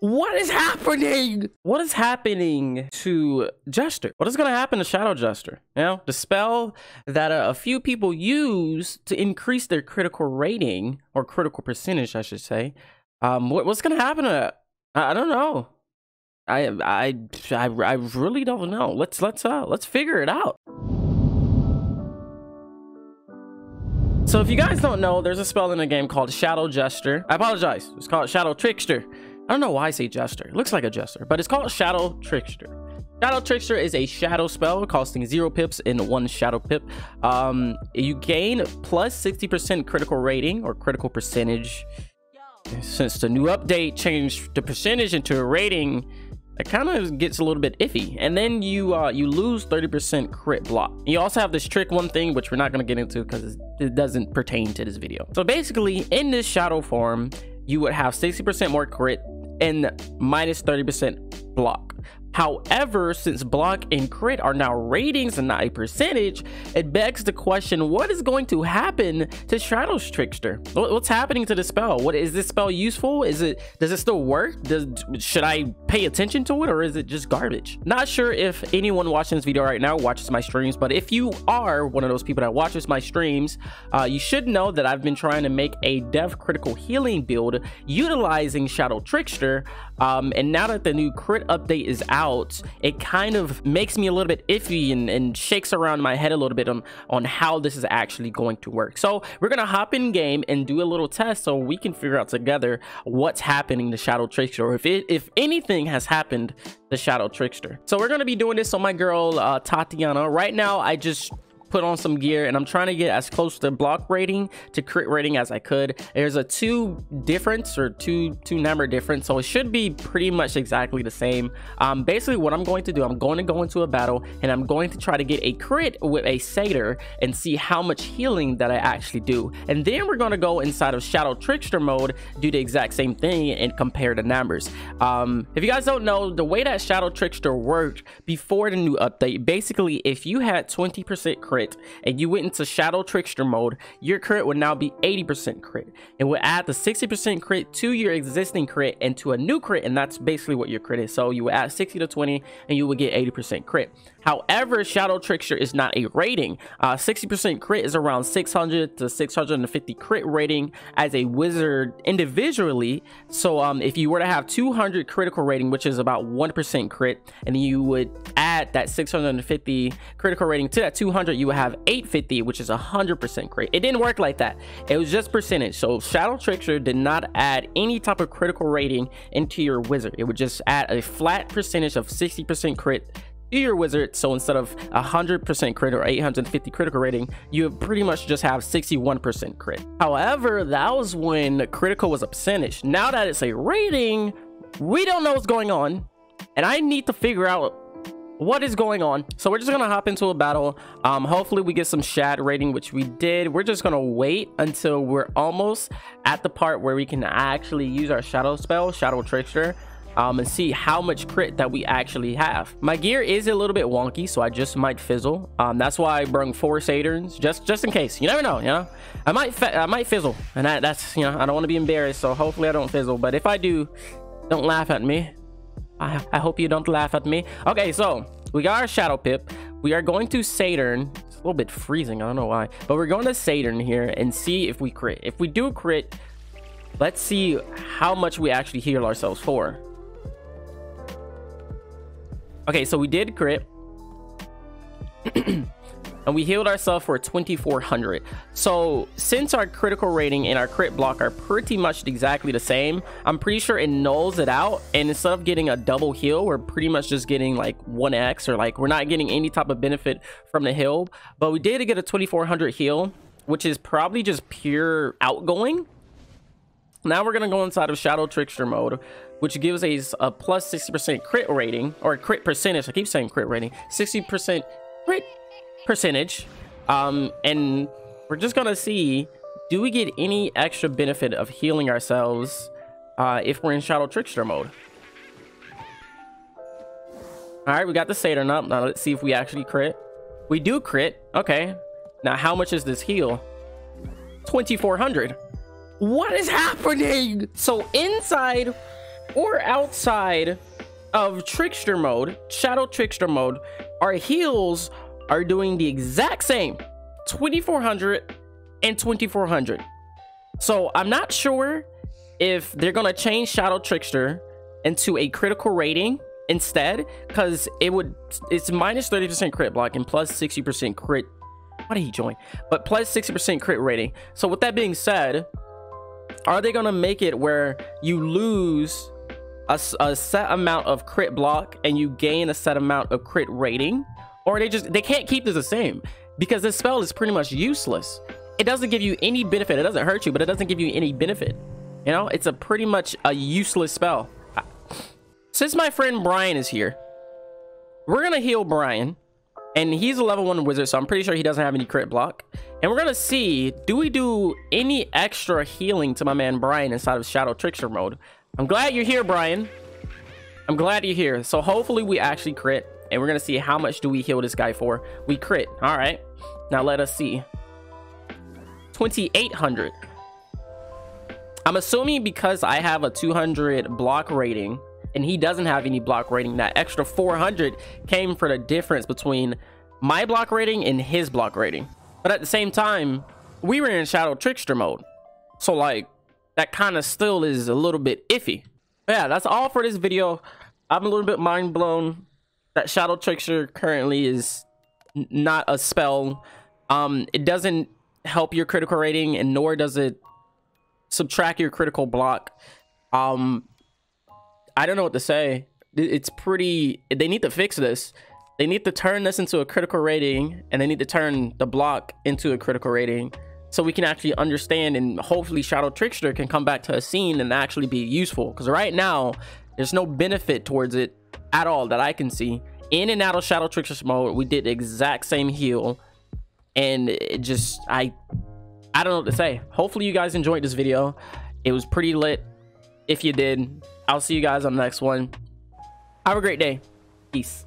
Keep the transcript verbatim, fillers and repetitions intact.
What is happening? What is happening to Jester? What is going to happen to Shadow Jester? You know, the spell that a, a few people use to increase their critical rating, or critical percentage, I should say. Um, what, what's going to happen to that? I, I don't know. I, I, I, I really don't know. Let's, let's, uh, let's figure it out. So if you guys don't know, there's a spell in the game called Shadow Jester. I apologize. It's called Shadow Trickster. I don't know why I say Jester. It looks like a Jester, but it's called Shadow Trickster. Shadow Trickster is a shadow spell costing zero pips and one shadow pip. Um, you gain plus sixty percent critical rating or critical percentage. Since the new update changed the percentage into a rating, it kind of gets a little bit iffy. And then you uh, you lose thirty percent crit block. You also have this trick one thing, which we're not going to get into because it doesn't pertain to this video. So basically, in this shadow form, you would have sixty percent more crit and minus thirty percent block. However, since block and crit are now ratings and not a percentage, it begs the question, what is going to happen to Shadow Trickster? What's happening to the spell? What is this spell useful? Is it, does it still work? Does, should I pay attention to it, or is it just garbage? Not sure if anyone watching this video right now watches my streams, but if you are one of those people that watches my streams, uh, you should know that I've been trying to make a dev critical healing build utilizing Shadow Trickster, um, and now that the new crit update is out, Out, it kind of makes me a little bit iffy and, and shakes around my head a little bit on, on how this is actually going to work. So we're going to hop in game and do a little test so we can figure out together what's happening to Shadow Trickster, or if, it, if anything has happened to Shadow Trickster. So we're going to be doing this on my girl uh, Tatiana. Right now, I just put on some gear and I'm trying to get as close to block rating to crit rating as I could. There's a two difference or two two number difference, so it should be pretty much exactly the same. Um basically what I'm going to do, I'm going to go into a battle and I'm going to try to get a crit with a Satyr and see how much healing that I actually do, and then we're going to go inside of Shadow Trickster mode, do the exact same thing and compare the numbers. Um if you guys don't know, the way that Shadow Trickster worked before the new update, basically if you had twenty percent crit and you went into Shadow Trickster mode, your crit would now be eighty percent crit. It would add the sixty percent crit to your existing crit and to a new crit, and that's basically what your crit is. So you would add sixty to twenty and you would get eighty percent crit. However, Shadow Trickster is not a rating. uh sixty percent crit is around six hundred to six hundred fifty crit rating as a wizard individually. So um if you were to have two hundred critical rating, which is about one percent crit, and you would add that six hundred fifty critical rating to that two hundred, you would have eight fifty, which is one hundred percent crit. It didn't work like that. It was just percentage. So Shadow Trickster did not add any type of critical rating into your wizard. It would just add a flat percentage of sixty percent crit to your wizard. So instead of one hundred percent crit or eight hundred fifty critical rating, you pretty much just have sixty-one percent crit. However, that was when critical was a percentage. Now that it's a rating, we don't know what's going on, and I need to figure out what is going on. So we're just gonna hop into a battle. Um hopefully we get some shad rating, which we did. We're just gonna wait until we're almost at the part where we can actually use our shadow spell, Shadow Trickster, um and see how much crit that we actually have. My gear is a little bit wonky, so I just might fizzle. Um that's why I brung four Satyrs, just just in case. You never know, you know, i might i might fizzle, and I, that's, you know, I don't want to be embarrassed, so hopefully I don't fizzle, but if I do, don't laugh at me. I, I hope you don't laugh at me. Okay, so we got our shadow pip. We are going to Satyr. It's a little bit freezing, I don't know why, but we're going to Satyr here and see if we crit. If we do crit, let's see how much we actually heal ourselves for. Okay, so we did crit. And we healed ourselves for twenty-four hundred. So since our critical rating and our crit block are pretty much exactly the same, I'm pretty sure it nulls it out, and instead of getting a double heal, we're pretty much just getting like one X, or like we're not getting any type of benefit from the heal. But we did get a twenty-four hundred heal, which is probably just pure outgoing. Now we're going to go inside of Shadow Trickster mode, which gives us a, a plus sixty percent crit rating, or crit percentage. I keep saying crit rating, sixty percent crit percentage, um and we're just gonna see, do we get any extra benefit of healing ourselves uh if we're in Shadow Trickster mode? All right, we got the Satyr up. Now let's see if we actually crit. We do crit. Okay, now how much is this heal? Twenty-four hundred. What is happening? So inside or outside of trickster mode, shadow trickster mode, our heals are doing the exact same, twenty-four hundred and twenty-four hundred. So I'm not sure if they're gonna change shadow trickster into a critical rating instead, because it would, it's minus thirty percent crit block and plus sixty percent crit. Why did he join? But plus sixty percent crit rating. So with that being said, are they gonna make it where you lose a, a set amount of crit block and you gain a set amount of crit rating? Or they just, they can't keep this the same, because this spell is pretty much useless. It doesn't give you any benefit. It doesn't hurt you, but it doesn't give you any benefit. You know, it's a pretty much a useless spell. Since my friend Brian is here, we're gonna heal Brian, and he's a level one wizard, so I'm pretty sure he doesn't have any crit block. And we're gonna see, do we do any extra healing to my man Brian inside of shadow trickster mode? I'm glad you're here, Brian. I'm glad you're here. So hopefully we actually crit, and we're gonna see how much do we heal this guy for. We crit. All right, now let us see. Twenty-eight hundred. I'm assuming because I have a two hundred block rating and he doesn't have any block rating, that extra four hundred came for the difference between my block rating and his block rating. But at the same time, we were in shadow trickster mode, so like that kind of still is a little bit iffy. But yeah, that's all for this video. I'm a little bit mind blown that shadow trickster currently is not a spell. Um it doesn't help your critical rating, and nor does it subtract your critical block. um I don't know what to say. It's pretty, they need to fix this. They need to turn this into a critical rating, and they need to turn the block into a critical rating, so we can actually understand, and hopefully shadow trickster can come back to a scene and actually be useful, because right now there's no benefit towards it at all that I can see. In and out of shadow trickster mode, we did the exact same heal, and it just, i i don't know what to say. Hopefully you guys enjoyed this video. It was pretty lit. If you did, I'll see you guys on the next one. Have a great day. Peace.